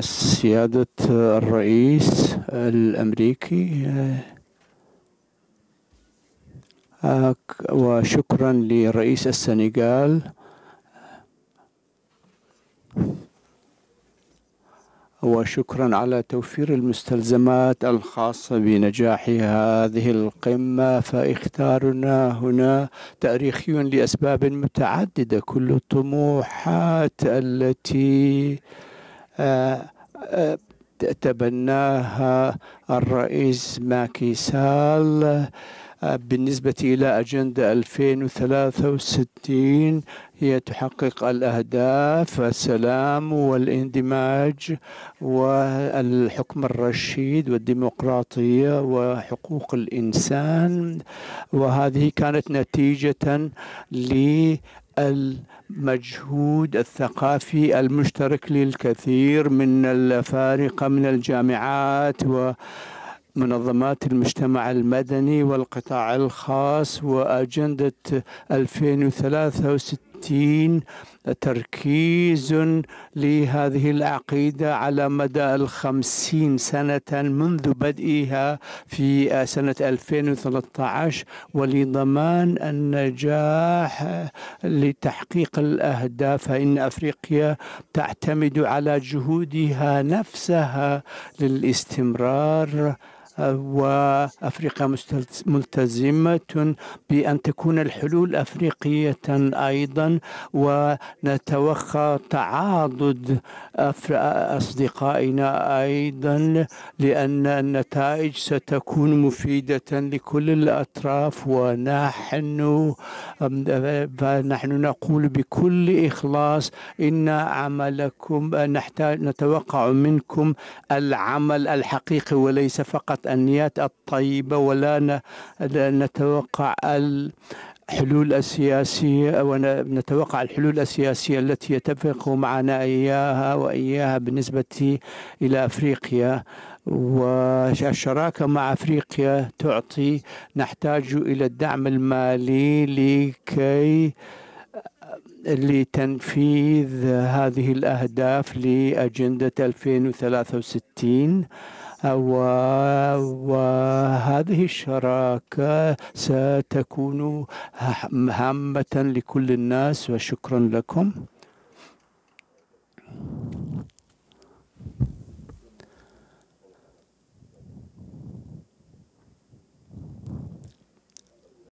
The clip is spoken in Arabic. سيادة الرئيس الأمريكي، وشكرا لرئيس السنغال وشكرا على توفير المستلزمات الخاصة بنجاح هذه القمة، فاختيارنا هنا تاريخي لأسباب متعددة. كل الطموحات التي تبناها الرئيس ماكي سال بالنسبة إلى أجندة 2063 هي تحقق الأهداف: السلام والاندماج والحكم الرشيد والديمقراطية وحقوق الإنسان. وهذه كانت نتيجة المجهود الثقافي المشترك للكثير من الأفارقة من الجامعات ومنظمات المجتمع المدني والقطاع الخاص. وأجندة 2063 تركيز لهذه العقيدة على مدى 50 سنة منذ بدئها في سنة 2013، ولضمان النجاح لتحقيق الأهداف، فإن أفريقيا تعتمد على جهودها نفسها للاستمرار. وأفريقيا ملتزمة بأن تكون الحلول أفريقية أيضا، ونتوخى تعاضد أصدقائنا أيضا، لأن النتائج ستكون مفيدة لكل الأطراف. ونحن نقول بكل إخلاص إن عملكم نتوقع منكم العمل الحقيقي وليس فقط النيات الطيبة، ولا نتوقع الحلول السياسية، ونتوقع الحلول السياسية التي يتفق معنا إياها بالنسبة إلى أفريقيا. والشراكة مع أفريقيا تعطي، نحتاج إلى الدعم المالي لتنفيذ هذه الأهداف لأجندة 2063. وهذه الشراكة ستكون هامة لكل الناس، وشكرا لكم.